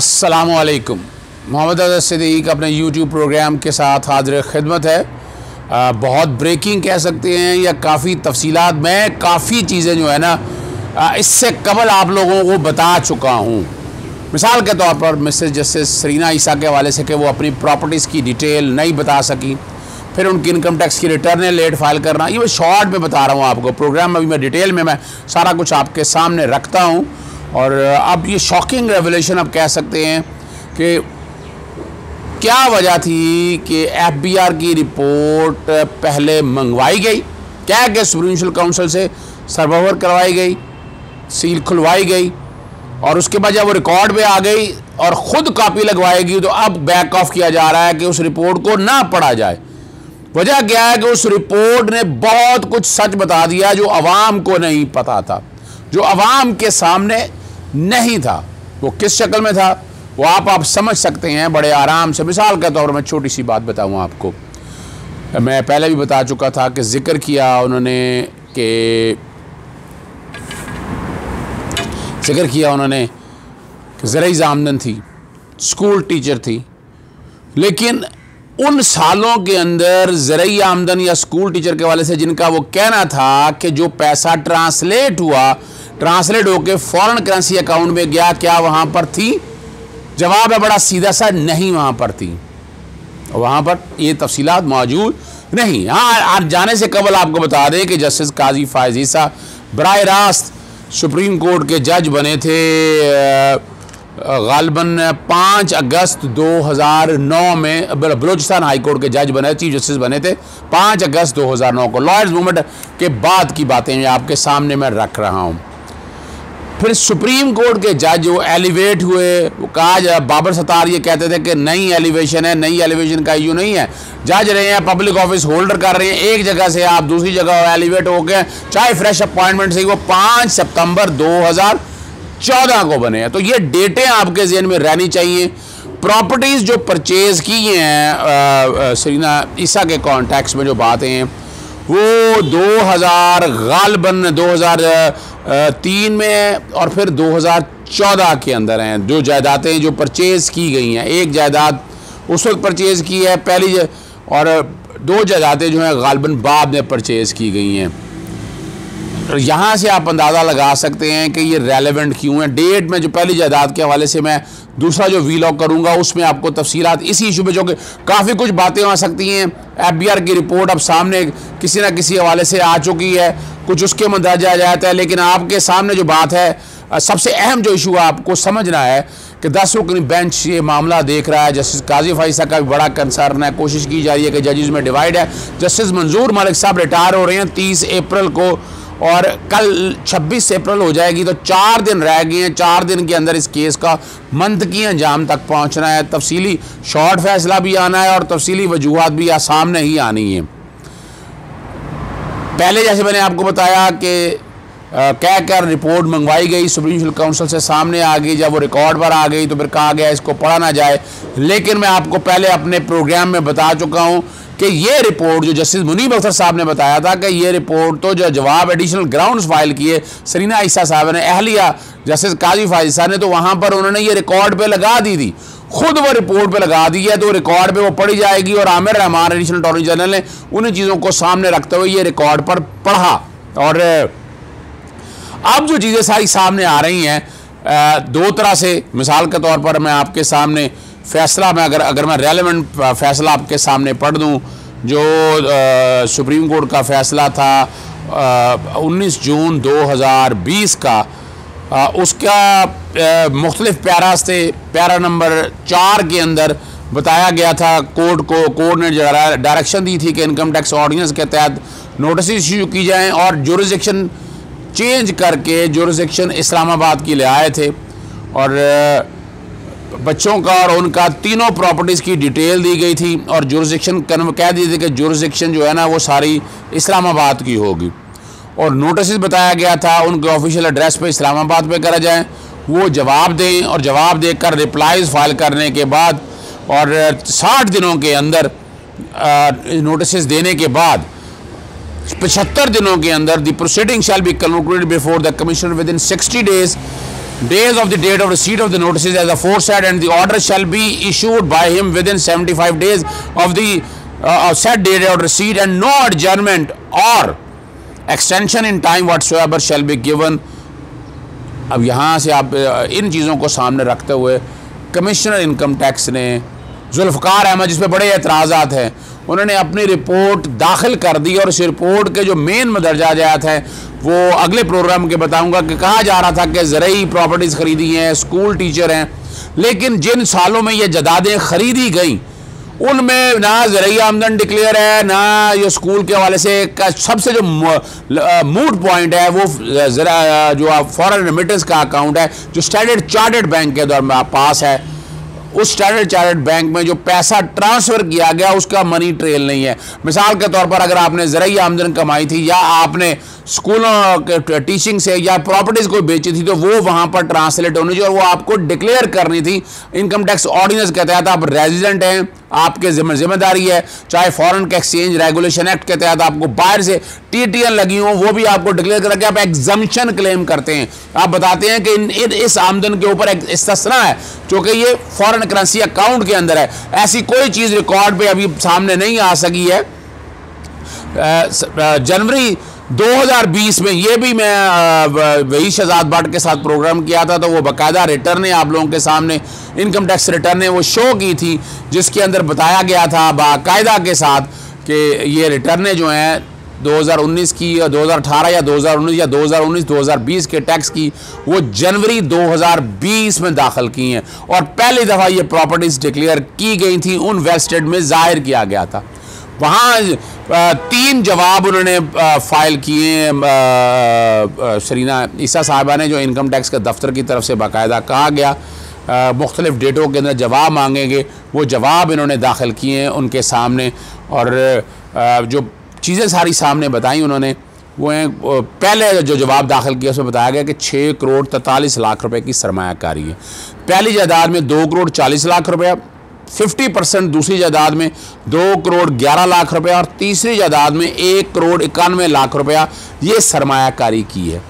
अस्सलामुअलैकुम। मोहम्मद अज़हर सिद्दीक अपने YouTube programme के साथ हाजिर खिदमत है। बहुत ब्रेकिंग कह सकते हैं या काफ़ी तफसीलात में काफ़ी चीज़ें जो है ना इससे कबल आप लोगों को बता चुका हूँ। मिसाल के तौर पर मिसेस जस्टिस सरीना ईसा के हवाले से कि वो अपनी प्रॉपर्टीज़ की डिटेल नहीं बता सकी, फिर उनकी इनकम टैक्स की रिटर्न लेट फाइल करना, ये मैं शॉर्ट में बता रहा हूँ आपको। प्रोग्राम में भी मैं डिटेल में मैं सारा कुछ आपके सामने रखता हूँ। और अब ये शॉकिंग रेवलेशन आप कह सकते हैं कि क्या वजह थी कि एफबीआर की रिपोर्ट पहले मंगवाई गई, क्या कि सुप्रीम जुडिशल काउंसिल से सर्वर करवाई गई, सील खुलवाई गई और उसके बाद जब वो रिकॉर्ड पे आ गई और ख़ुद कॉपी लगवाएगी तो अब बैक ऑफ किया जा रहा है कि उस रिपोर्ट को ना पढ़ा जाए। वजह क्या है कि उस रिपोर्ट ने बहुत कुछ सच बता दिया जो आवाम को नहीं पता था, जो आवाम के सामने नहीं था। वो किस शक्ल में था वो आप समझ सकते हैं बड़े आराम से। मिसाल के तौर पर मैं छोटी सी बात बताऊं आपको, मैं पहले भी बता चुका था कि जिक्र किया उन्होंने कि ज़रई आमदन थी, स्कूल टीचर थी, लेकिन उन सालों के अंदर ज़रई आमदन या स्कूल टीचर के वाले से जिनका वो कहना था कि जो पैसा ट्रांसलेट होकर फॉरेन करेंसी अकाउंट में गया, क्या वहाँ पर थी? जवाब है बड़ा सीधा सा, नहीं वहाँ पर थी, वहाँ पर ये तफसीलात मौजूद नहीं। हाँ, आप जाने से कबल आपको बता दें कि जस्टिस काजी फ़ाइज़ ईसा बराए रास्त सुप्रीम कोर्ट के जज बने थे गालबन 5 अगस्त 2009 में, बलूचिस्तान हाई कोर्ट के जज बने, चीफ जस्टिस बने थे 5 अगस्त 2009 को। लॉयर्स मूवमेंट के बाद की बातें आपके सामने मैं रख रहा हूँ। फिर सुप्रीम कोर्ट के जज वो एलिवेट हुए, वो कहा बाबर सत्तार ये कहते थे कि नई एलिवेशन है, नई एलिवेशन का इशू नहीं है, जज रहे हैं, पब्लिक ऑफिस होल्डर कर रहे हैं, एक जगह से आप दूसरी जगह एलिवेट हो गए, चाहे फ्रेश अपॉइंटमेंट से। वो 5 सितंबर 2014 को बने हैं। तो ये डेटें आपके जहन में रहनी चाहिए। प्रॉपर्टीज़ जो परचेज़ की हैं सरीना ईसा के कॉन्टैक्ट में जो बातें हैं वो 2003 में और फिर 2014 के अंदर हैं। जो जायदादें जो परचेज़ की गई हैं, एक जायदाद उस वक्त परचेज़ की है पहली और दो जायदादें जो हैं गालबन बाद में परचेज़ की गई हैं। और यहाँ से आप अंदाज़ा लगा सकते हैं कि ये रेलेवेंट क्यों है। डेट में जो पहली जायदाद के हवाले से मैं दूसरा जो वीलॉग करूँगा उसमें आपको तफसीलात इसी इशू में, जो कि काफ़ी कुछ बातें आ सकती हैं। एफबीआर की रिपोर्ट अब सामने किसी ना किसी हवाले से आ चुकी है, कुछ उसके मंदराजा जाता है, लेकिन आपके सामने जो बात है सबसे अहम जो इशू आपको समझना है कि 10 रुकनी बेंच ये मामला देख रहा है। जस्टिस काजी फ़ाइज़ ईसा का भी बड़ा कंसर्न है, कोशिश की जा रही है कि जजेज़ में डिवाइड है। जस्टिस मंजूर मलिक साहब रिटायर हो रहे हैं 30 अप्रैल को और कल 26 अप्रैल हो जाएगी, तो 4 दिन रह गए हैं। 4 दिन के अंदर इस केस का मंतकी अंजाम तक पहुंचना है, तफसीली शॉर्ट फैसला भी आना है और तफसीली वजूहात भी सामने ही आनी है। पहले जैसे मैंने आपको बताया कि कहकर रिपोर्ट मंगवाई गई, सुप्रीम जुडिशल काउंसिल से सामने आ गई, जब वो रिकॉर्ड पर आ गई तो फिर कहा गया इसको पढ़ा ना जाए। लेकिन मैं आपको पहले अपने प्रोग्राम में बता चुका हूँ कि ये रिपोर्ट जो जस्टिस मुनीब अख्तर साहब ने बताया था कि ये रिपोर्ट तो जो जवाब एडिशनल ग्राउंड्स फाइल किए सरीना ईसा साहब ने, अहलिया जस्टिस काजी फ़ाइज़ ईसा ने, तो वहाँ पर उन्होंने ये रिकॉर्ड पे लगा दी थी, खुद वो रिपोर्ट पे लगा दी है, तो रिकॉर्ड पे वो पढ़ी जाएगी। और Aamir Rahman additional attorney general ने उन्हीं चीज़ों को सामने रखते हुए ये रिकॉर्ड पर पढ़ा। और अब जो चीज़ें सारी सामने आ रही हैं दो तरह से, मिसाल के तौर पर मैं आपके सामने फैसला में अगर मैं रेलेवेंट फैसला आपके सामने पढ़ दूं, जो सुप्रीम कोर्ट का फैसला था 19 जून 2020 का, उसका मुख्तलिफ पैरास थे। पैरा नंबर 4 के अंदर बताया गया था कोर्ट को, कोर्ट ने डायरेक्शन दी थी कि इनकम टैक्स ऑर्डिनेंस के तहत नोटिस इशू की जाएँ और जुरिसडिक्शन चेंज करके जुरिसडिक्शन इस्लामाबाद की ले आए थे। और बच्चों का और उनका तीनों प्रॉपर्टीज़ की डिटेल दी गई थी और जुरिसडिक्शन कह दी थी कि जुरिसडिक्शन जो है ना वो सारी इस्लामाबाद की होगी। और नोटिस बताया गया था उनके ऑफिशियल एड्रेस पे इस्लामाबाद पे करा जाए, वो जवाब दें और जवाब देकर रिप्लाइज फाइल करने के बाद और 60 दिनों के अंदर नोटिस देने के बाद 75 दिनों के अंदर the proceeding shall be concluded before the commission within 60 days days of the date of receipt of the notices as aforesaid, and the order shall be issued by him within 75 days of the said date of receipt, and no adjournment or extension in time whatsoever shall be given. अब यहाँ से आप इन चीज़ों को सामने रखते हुए commissioner income tax ने जुल्फ़िकार अहमद, जिस पे बड़े एतराज़ात हैं, उन्होंने अपनी रिपोर्ट दाखिल कर दी और इस रिपोर्ट के जो मेन मदरजा जात हैं वो अगले प्रोग्राम के बताऊंगा कि कहा जा रहा था कि ज़रई प्रॉपर्टीज़ ख़रीदी हैं, स्कूल टीचर हैं, लेकिन जिन सालों में ये जदादें ख़रीदी गई उनमें ना ज़रई आमदन डिक्लेयर है ना ये स्कूल के हवाले से सबसे जो मूड पॉइंट है वो जो फॉरेन रेमिटेंस का अकाउंट है जो स्टैंडर्ड चार्टर्ड बैंक के द्वारा पास है, उस स्टैंडर्ड चार्टर्ड बैंक में जो पैसा ट्रांसफ़र किया गया उसका मनी ट्रेल नहीं है। मिसाल के तौर पर अगर आपने ज़रिए आमदन कमाई थी या आपने स्कूलों के टीचिंग से या प्रॉपर्टीज़ को बेची थी तो वो वहाँ पर ट्रांसलेट होनी चाहिए और वो आपको डिक्लेयर करनी थी इनकम टैक्स ऑर्डिनेंस के तहत। आप रेजिडेंट हैं, आपके जिम्मेदारी है, चाहे फॉरेन के एक्सचेंज रेगुलेशन एक्ट के तहत आपको बाहर से टीटीएन लगी हो वो भी आपको डिक्लेयर करके आप एग्जम्पशन क्लेम करते हैं। आप बताते हैं कि इस आमदन के ऊपर एक इस्तिस्ना है क्योंकि ये फॉरेन करेंसी अकाउंट के अंदर है। ऐसी कोई चीज़ रिकॉर्ड पे अभी सामने नहीं आ सकी है। जनवरी 2020 में ये भी मैं वही शहजाद भट्ट के साथ प्रोग्राम किया था तो वो बाकायदा रिटर्न आप लोगों के सामने इनकम टैक्स रिटर्न वो शो की थी जिसके अंदर बताया गया था बाकायदा के साथ कि ये रिटर्न जो हैं 2019 की या 2018 या 2019 या 2019-2020 के टैक्स की वो जनवरी 2020 में दाखिल की हैं और पहली दफ़ा ये प्रॉपर्टीज़ डिक्लेयर की गई थी उन वेबसाइट में जाहिर किया गया था। वहाँ 3 जवाब उन्होंने फाइल किए सरीना ईसा साहिबा ने, जो इनकम टैक्स के दफ्तर की तरफ से बाकायदा कहा गया मुख्तलिफ डेटों के अंदर जवाब मांगेंगे, वो जवाब इन्होंने दाखिल किए हैं उनके सामने और जो चीज़ें सारी सामने बताई उन्होंने वो हैं। पहले जो जवाब दाखिल किया उसमें बताया गया कि 6 करोड़ 43 लाख रुपए की सरमायाकारी है पहली जायदाद में, 2 करोड़ 40 लाख रुपया 50%, दूसरी जायदाद में 2 करोड़ 11 लाख रुपया और तीसरी जायदाद में 1 करोड़ 91 लाख रुपया ये सरमायाकारी की है।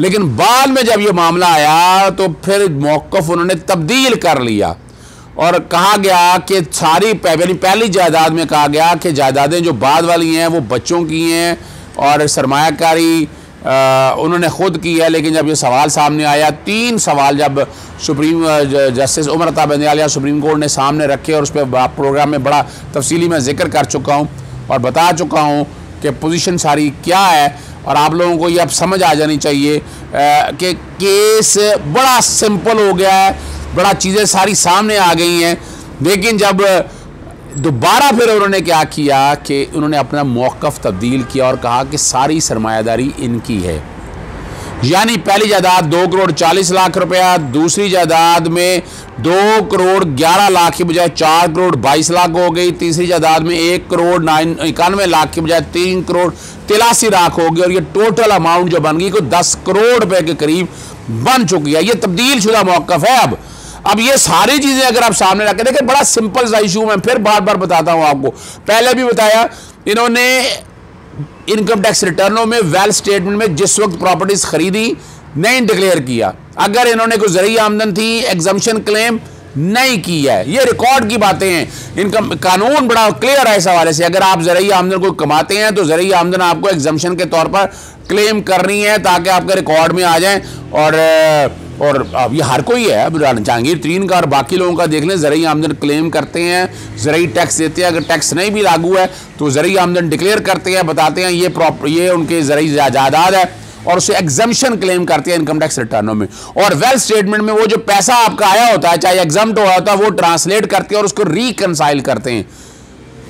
लेकिन बाद में जब ये मामला आया तो फिर मौक़िफ़ उन्होंने तब्दील कर लिया और कहा गया कि सारी पहली जायदाद में कहा गया कि जायदादें जो बाद वाली हैं वो बच्चों की हैं और सरमायाकारी उन्होंने ख़ुद की है। लेकिन जब ये सवाल सामने आया, 3 सवाल जब supreme justice Umar Ata Bandial supreme court ने सामने रखे और उस पर प्रोग्राम में बड़ा तफसीली मैं जिक्र कर चुका हूँ और बता चुका हूँ कि पोजीशन सारी क्या है और आप लोगों को ये अब समझ आ जानी चाहिए कि केस बड़ा सिंपल हो गया है, बड़ा चीज़ें सारी सामने आ गई हैं। लेकिन जब दोबारा फिर उन्होंने क्या किया कि उन्होंने अपना मौक़िफ़ तब्दील किया और कहा कि सारी सरमायादारी इनकी है, यानी पहली जायदाद 2 करोड़ 40 लाख रुपया, दूसरी जायदाद में 2 करोड़ 11 लाख की बजाय 4 करोड़ 22 लाख हो गई, तीसरी जायदाद में 1 करोड़ 91 लाख की बजाय 3 करोड़ 83 लाख हो गई और ये टोटल अमाउंट जो बन गई को 10 करोड़ रुपए के करीब बन चुकी है। ये तब्दील शुदा मौक़िफ़ है। अब ये सारी चीज़ें अगर आप सामने रखें, देखिए बड़ा सिंपल सा इशू मैं फिर बार बार बताता हूँ आपको, पहले भी बताया, इन्होंने इनकम टैक्स रिटर्नों में वेल्थ स्टेटमेंट में जिस वक्त प्रॉपर्टीज़ खरीदी नहीं डिक्लेयर किया, अगर इन्होंने कोई ज़रिए आमदन थी एग्जम्पशन क्लेम नहीं की है। ये रिकॉर्ड की बातें हैं, इनकम कानून बड़ा क्लियर है इस हवाले से। अगर आप ज़रिए आमदन को कमाते हैं तो ज़रिए आमदन आपको एग्जम्पशन के तौर पर क्लेम करनी है ताकि आपके रिकॉर्ड में आ जाए। और अब ये हर कोई है, जहांगीर तरीन का और बाकी लोगों का देख लें, ज़रिए आमदन क्लेम करते हैं, ज़रिए टैक्स देते हैं, अगर टैक्स नहीं भी लागू है तो ज़रिए आमदन डिक्लेयर करते हैं, बताते हैं ये उनके ज़रिए जायदाद है और उसे एग्जम्पशन क्लेम करते हैं इनकम टैक्स रिटर्नों में। और वेल्थ स्टेटमेंट में वो जो पैसा आपका आया होता है चाहे एग्जम्प्ट हुआ होता है वो ट्रांसलेट करते हैं और उसको रिकनसाइल करते हैं।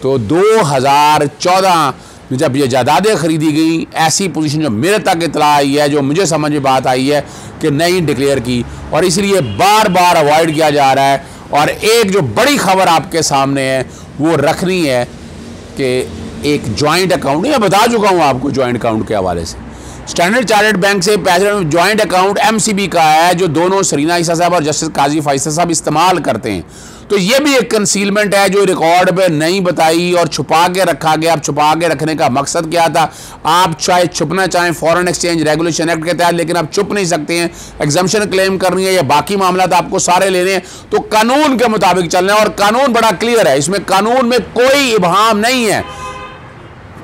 तो 2014 में जब ये जायदादें खरीदी गई, ऐसी पोजीशन जो मेरे तक इतला आई है, जो मुझे समझ में बात आई है कि नहीं डिक्लेयर की और इसलिए बार बार अवॉइड किया जा रहा है। और एक जो बड़ी खबर आपके सामने है वो रखनी है कि एक जॉइंट अकाउंट, मैं बता चुका हूँ आपको जॉइंट अकाउंट के हवाले से, स्टैंडर्ड चार्टर्ड बैंक से पैसे जॉइंट अकाउंट एमसीबी का है जो दोनों सरीना ईसा साहब और जस्टिस काजी फाइज साहब इस्तेमाल करते हैं। तो ये भी एक कंसीलमेंट है जो रिकॉर्ड पे नहीं बताई और छुपा के रखा गया। आप छुपा के रखने का मकसद क्या था? आप चाहे छुपना चाहें फॉरेन एक्सचेंज रेगुलेशन एक्ट के तहत, लेकिन आप छुप नहीं सकते हैं। एग्जम्पशन क्लेम करनी है या बाकी मामला था आपको सारे लेने हैं, तो कानून के मुताबिक चलना है। और कानून बड़ा क्लियर है, इसमें कानून में कोई इबहाम नहीं है।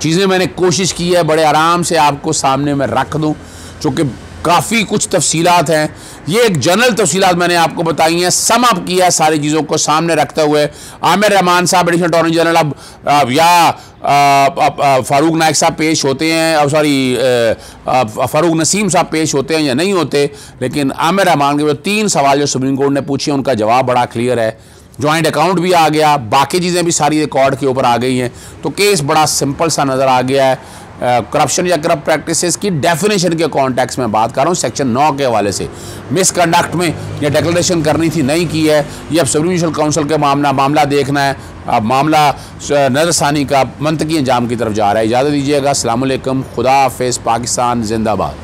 चीज़ें मैंने कोशिश की है बड़े आराम से आपको सामने में रख दूँ, चूँकि काफ़ी कुछ तफसीलात हैं। ये एक जनरल तफसीलात मैंने आपको बताई हैं, सम अप किया सारी चीज़ों को सामने रखते हुए। आमिर रहमान साहब एडिशनल अटॉर्नी जनरल अब या फारूक नाइक साहब पेश होते हैं, अब सॉरी फारूक नसीम साहब पेश होते हैं या नहीं होते, लेकिन आमिर रहमान के जो 3 सवाल जो सुप्रीम कोर्ट ने पूछे उनका जवाब बड़ा क्लियर है। जॉइंट अकाउंट भी आ गया, बाकी चीज़ें भी सारी रिकॉर्ड के ऊपर आ गई हैं, तो केस बड़ा सिंपल सा नज़र आ गया है। करप्शन या करप्ट प्रैक्टिसेस की डेफिनेशन के कॉन्टेक्स्ट में बात कर रहा हूँ, सेक्शन 9 के हवाले से। मिसकंडक्ट में यह डिक्लेरेशन करनी थी, नहीं की है। ये अब सुप्रीम जूडिशल काउंसिल के मामला देखना है। अब मामला नज़रसानी का मंतकी अंजाम की तरफ जा रहा है। इजाज़त दीजिएगा, अस्सलाम वालेकुम, खुदा हाफिज़, पाकिस्तान जिंदाबाद।